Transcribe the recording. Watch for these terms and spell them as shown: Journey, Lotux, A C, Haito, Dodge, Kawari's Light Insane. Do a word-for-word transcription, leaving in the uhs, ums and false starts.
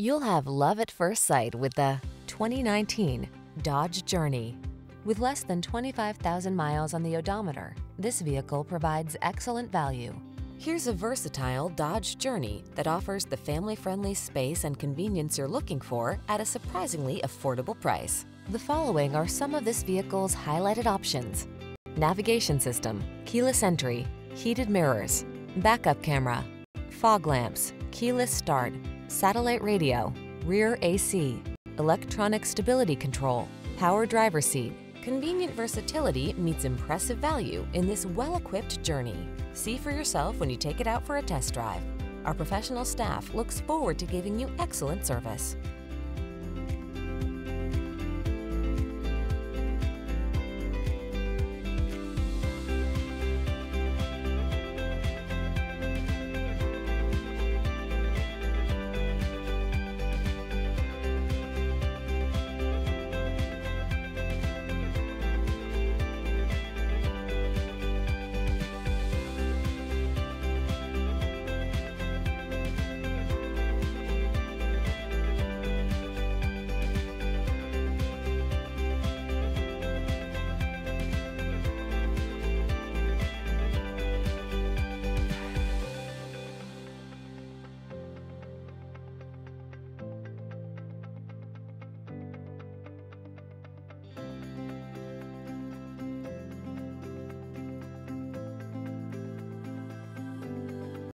You'll have love at first sight with the twenty nineteen Dodge Journey. With less than twenty-five thousand miles on the odometer, this vehicle provides excellent value. Here's a versatile Dodge Journey that offers the family-friendly space and convenience you're looking for at a surprisingly affordable price. The following are some of this vehicle's highlighted options: navigation system, keyless entry, heated mirrors, backup camera, fog lamps, keyless start, satellite radio, rear A C, electronic stability control, power driver seat. Convenient versatility meets impressive value in this well-equipped Journey. See for yourself when you take it out for a test drive. Our professional staff looks forward to giving you excellent service.